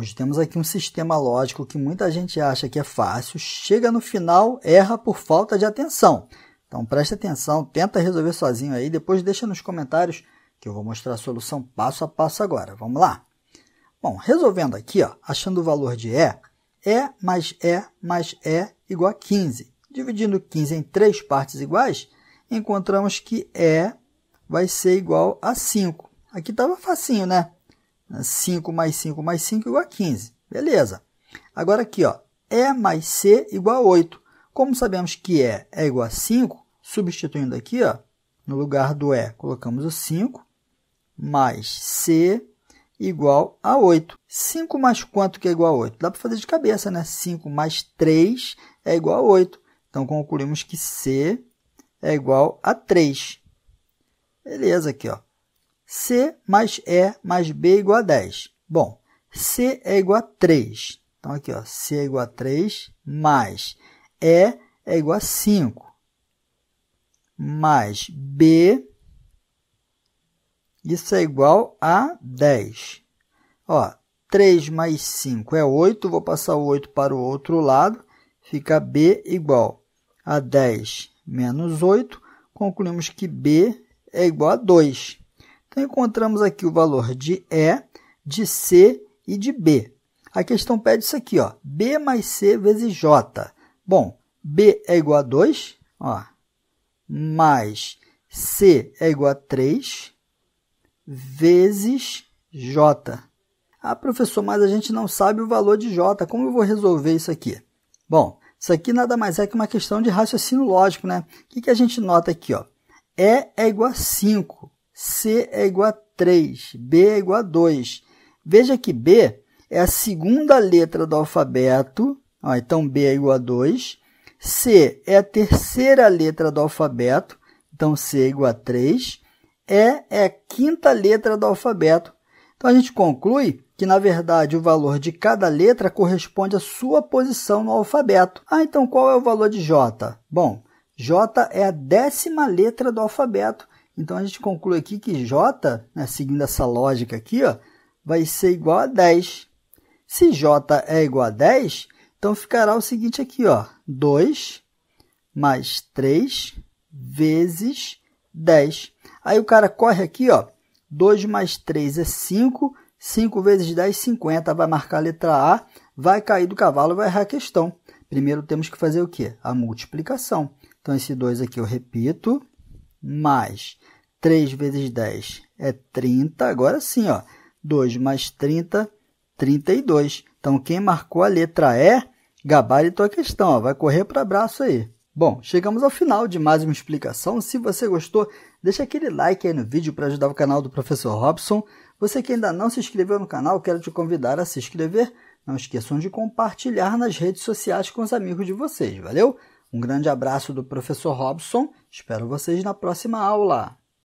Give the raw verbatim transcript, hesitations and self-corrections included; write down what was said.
Hoje temos aqui um sistema lógico que muita gente acha que é fácil, chega no final, erra por falta de atenção. Então presta atenção, tenta resolver sozinho aí, depois deixa nos comentários que eu vou mostrar a solução passo a passo agora. Vamos lá? Bom, resolvendo aqui, ó, achando o valor de E, E mais E mais E igual a quinze. Dividindo quinze em três partes iguais, encontramos que E vai ser igual a cinco. Aqui estava facinho, né? cinco mais cinco mais cinco igual a quinze. Beleza. Agora aqui, ó, E mais C igual a oito. Como sabemos que E é igual a cinco, substituindo aqui, ó, no lugar do E, colocamos o cinco mais C igual a oito. cinco mais quanto que é igual a oito? Dá para fazer de cabeça, né? cinco mais três é igual a oito. Então, concluímos que C é igual a três. Beleza, aqui, ó. C mais E mais B igual a dez. Bom, C é igual a três. Então, aqui, ó, C é igual a três mais E é igual a cinco. Mais B, isso é igual a dez. Ó, três mais cinco é oito, vou passar o oito para o outro lado, fica B igual a dez menos oito, concluímos que B é igual a dois. Então, encontramos aqui o valor de E, de C e de B. A questão pede isso aqui, ó, B mais C vezes J. Bom, B é igual a dois, ó, mais C é igual a três vezes J. Ah, professor, mas a gente não sabe o valor de J. Como eu vou resolver isso aqui? Bom, isso aqui nada mais é que uma questão de raciocínio lógico, né? O que, que a gente nota aqui, ó? E é igual a cinco, C é igual a três, B é igual a dois. Veja que B é a segunda letra do alfabeto, ó, então B é igual a dois. C é a terceira letra do alfabeto, então C é igual a três. E é a quinta letra do alfabeto. Então, a gente conclui que, na verdade, o valor de cada letra corresponde à sua posição no alfabeto. Ah, então qual é o valor de J? Bom, J é a décima letra do alfabeto. Então, a gente conclui aqui que J, né, seguindo essa lógica aqui, ó, vai ser igual a dez. Se J é igual a dez... então, ficará o seguinte aqui, ó, dois mais três vezes dez. Aí, o cara corre aqui, ó, dois mais três é cinco, cinco vezes dez, cinquenta. Vai marcar a letra A, vai cair do cavalo, vai errar a questão. Primeiro, temos que fazer o quê? A multiplicação. Então, esse dois aqui eu repito, mais três vezes dez é trinta. Agora sim, ó, dois mais trinta, trinta e dois. Então, quem marcou a letra E, gabaritou a questão, ó, vai correr para abraço aí. Bom, chegamos ao final de mais uma explicação. Se você gostou, deixa aquele like aí no vídeo para ajudar o canal do professor Robson. Você que ainda não se inscreveu no canal, quero te convidar a se inscrever. Não esqueçam de compartilhar nas redes sociais com os amigos de vocês, valeu? Um grande abraço do professor Robson, espero vocês na próxima aula.